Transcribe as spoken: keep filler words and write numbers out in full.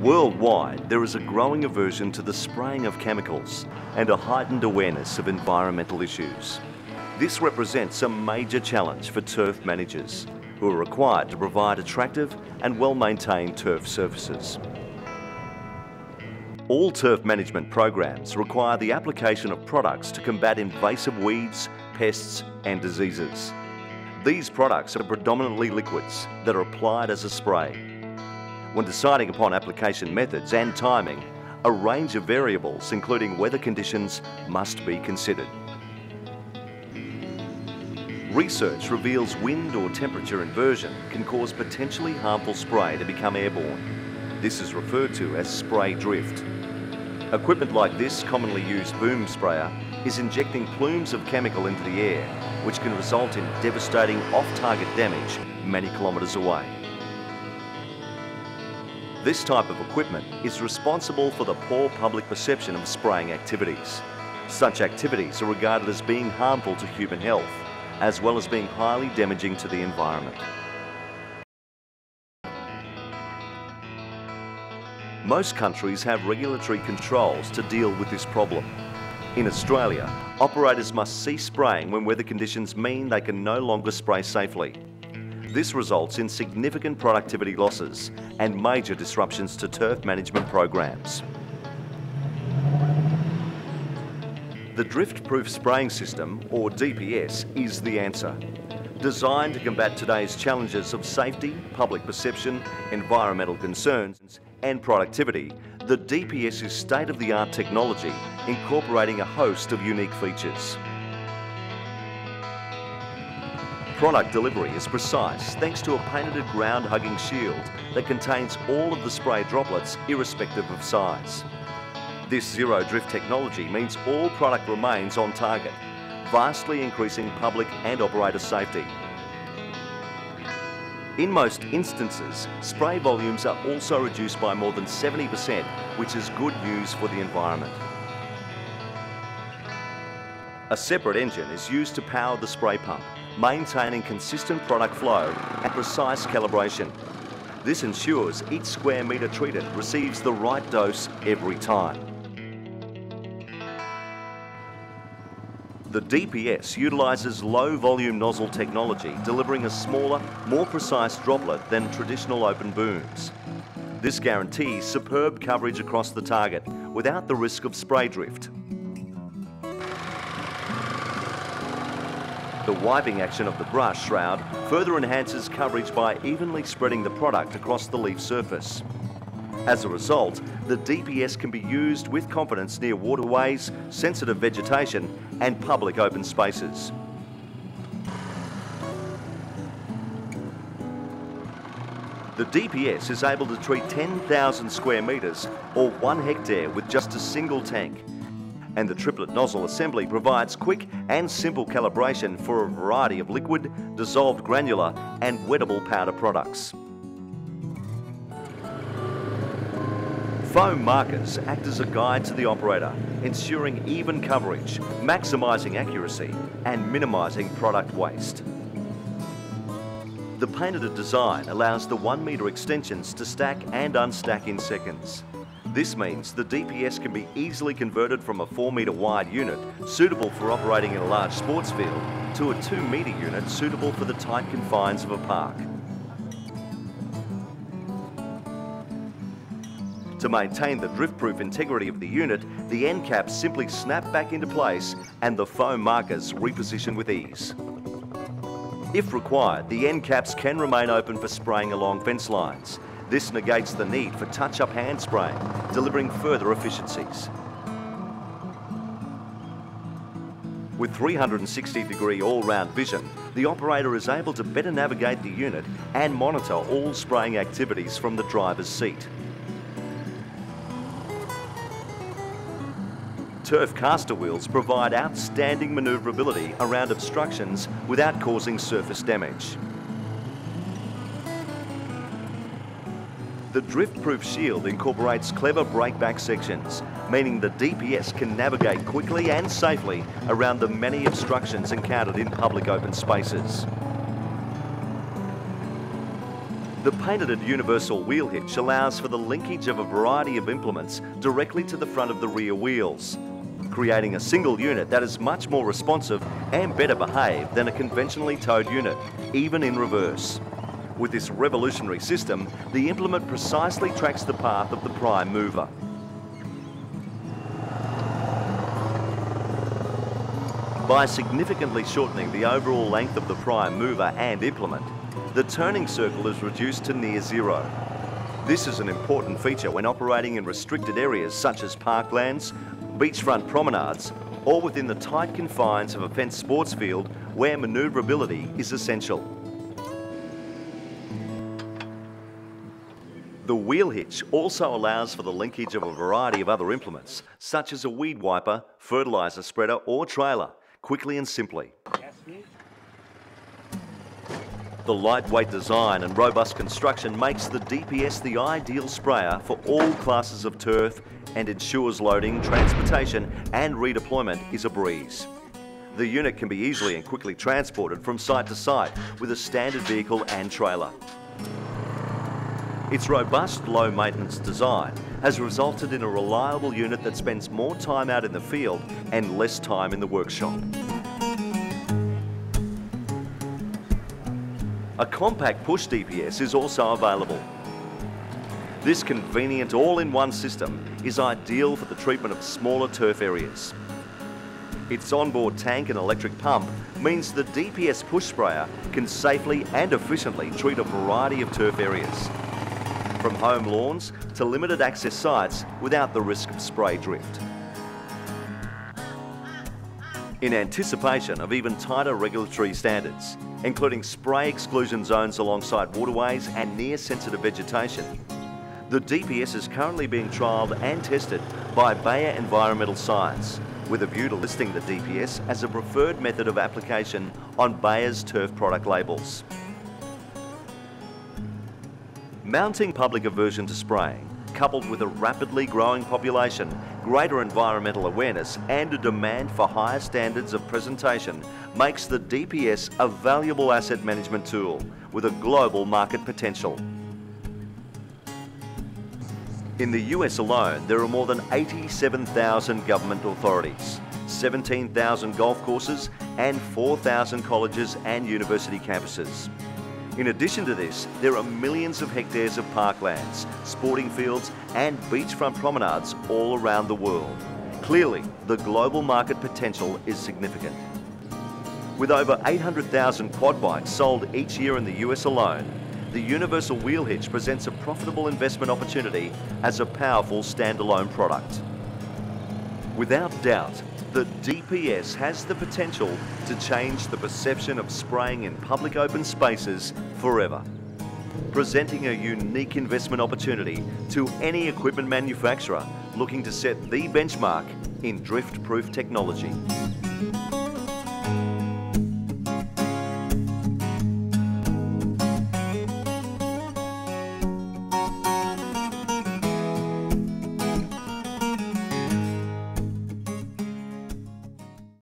Worldwide, there is a growing aversion to the spraying of chemicals and a heightened awareness of environmental issues. This represents a major challenge for turf managers, who are required to provide attractive and well-maintained turf surfaces. All turf management programs require the application of products to combat invasive weeds, pests and diseases. These products are predominantly liquids that are applied as a spray. When deciding upon application methods and timing, a range of variables, including weather conditions, must be considered. Research reveals wind or temperature inversion can cause potentially harmful spray to become airborne. This is referred to as spray drift. Equipment like this commonly used boom sprayer is injecting plumes of chemical into the air, which can result in devastating off-target damage many kilometres away. This type of equipment is responsible for the poor public perception of spraying activities. Such activities are regarded as being harmful to human health, as well as being highly damaging to the environment. Most countries have regulatory controls to deal with this problem. In Australia, operators must cease spraying when weather conditions mean they can no longer spray safely. This results in significant productivity losses and major disruptions to turf management programs. The DriftProof Spraying System, or D P S, is the answer. Designed to combat today's challenges of safety, public perception, environmental concerns and productivity, the D P S is state-of-the-art technology incorporating a host of unique features. Product delivery is precise thanks to a patented ground-hugging shield that contains all of the spray droplets irrespective of size. This zero drift technology means all product remains on target, vastly increasing public and operator safety. In most instances, spray volumes are also reduced by more than seventy percent, which is good news for the environment. A separate engine is used to power the spray pump, maintaining consistent product flow and precise calibration. This ensures each square metre treated receives the right dose every time. The D P S utilises low volume nozzle technology, delivering a smaller, more precise droplet than traditional open booms. This guarantees superb coverage across the target without the risk of spray drift. The wiping action of the brush shroud further enhances coverage by evenly spreading the product across the leaf surface. As a result, the D P S can be used with confidence near waterways, sensitive vegetation and public open spaces. The D P S is able to treat ten thousand square metres or one hectare with just a single tank, and the triplet nozzle assembly provides quick and simple calibration for a variety of liquid, dissolved granular and wettable powder products. Foam markers act as a guide to the operator, ensuring even coverage, maximising accuracy and minimising product waste. The patented design allows the one metre extensions to stack and unstack in seconds. This means the D P S can be easily converted from a four metre wide unit suitable for operating in a large sports field to a two metre unit suitable for the tight confines of a park. To maintain the drift-proof integrity of the unit, the end caps simply snap back into place and the foam markers reposition with ease. If required, the end caps can remain open for spraying along fence lines. This negates the need for touch-up hand spraying, delivering further efficiencies. With three hundred sixty degree all-round vision, the operator is able to better navigate the unit and monitor all spraying activities from the driver's seat. Turf caster wheels provide outstanding manoeuvrability around obstructions without causing surface damage. The DriftProof shield incorporates clever breakback sections, meaning the D P S can navigate quickly and safely around the many obstructions encountered in public open spaces. The patented universal wheel hitch allows for the linkage of a variety of implements directly to the front of the rear wheels, creating a single unit that is much more responsive and better behaved than a conventionally towed unit, even in reverse. With this revolutionary system, the implement precisely tracks the path of the prime mover. By significantly shortening the overall length of the prime mover and implement, the turning circle is reduced to near zero. This is an important feature when operating in restricted areas such as parklands, beachfront promenades, or within the tight confines of a fenced sports field where manoeuvrability is essential. The wheel hitch also allows for the linkage of a variety of other implements, such as a weed wiper, fertiliser spreader or trailer, quickly and simply. The lightweight design and robust construction makes the D P S the ideal sprayer for all classes of turf and ensures loading, transportation and redeployment is a breeze. The unit can be easily and quickly transported from site to site with a standard vehicle and trailer. Its robust, low-maintenance design has resulted in a reliable unit that spends more time out in the field and less time in the workshop. A compact push D P S is also available. This convenient all-in-one system is ideal for the treatment of smaller turf areas. Its onboard tank and electric pump means the D P S push sprayer can safely and efficiently treat a variety of turf areas, from home lawns to limited access sites without the risk of spray drift. In anticipation of even tighter regulatory standards, including spray exclusion zones alongside waterways and near sensitive vegetation, the D P S is currently being trialled and tested by Bayer Environmental Science, with a view to listing the D P S as a preferred method of application on Bayer's turf product labels. Mounting public aversion to spraying, coupled with a rapidly growing population, greater environmental awareness and a demand for higher standards of presentation, makes the D P S a valuable asset management tool with a global market potential. In the U S alone, there are more than eighty-seven thousand government authorities, seventeen thousand golf courses and four thousand colleges and university campuses. In addition to this, there are millions of hectares of parklands, sporting fields and beachfront promenades all around the world. Clearly, the global market potential is significant. With over eight hundred thousand quad bikes sold each year in the U S alone, the universal wheel hitch presents a profitable investment opportunity as a powerful standalone product. Without doubt, the D P S has the potential to change the perception of spraying in public open spaces forever, presenting a unique investment opportunity to any equipment manufacturer looking to set the benchmark in drift-proof technology.